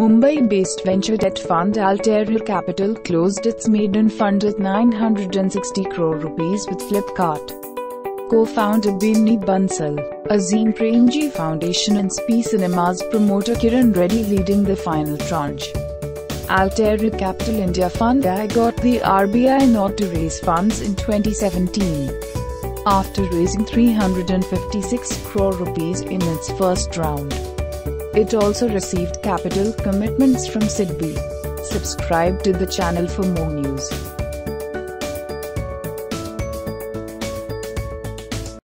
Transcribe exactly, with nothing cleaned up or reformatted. Mumbai-based venture debt fund Alteria Capital closed its maiden fund at nine hundred sixty crore rupees with Flipkart. Co-founder Binny Bansal, Azim Premji Foundation and S P I Cinemas promoter Kiran Reddy leading the final tranche. Alteria Capital India Fund I got the R B I nod to raise funds in twenty seventeen. After raising three hundred fifty-six crore rupees in its first round. It also received capital commitments from S I D B I. Subscribe to the channel for more news.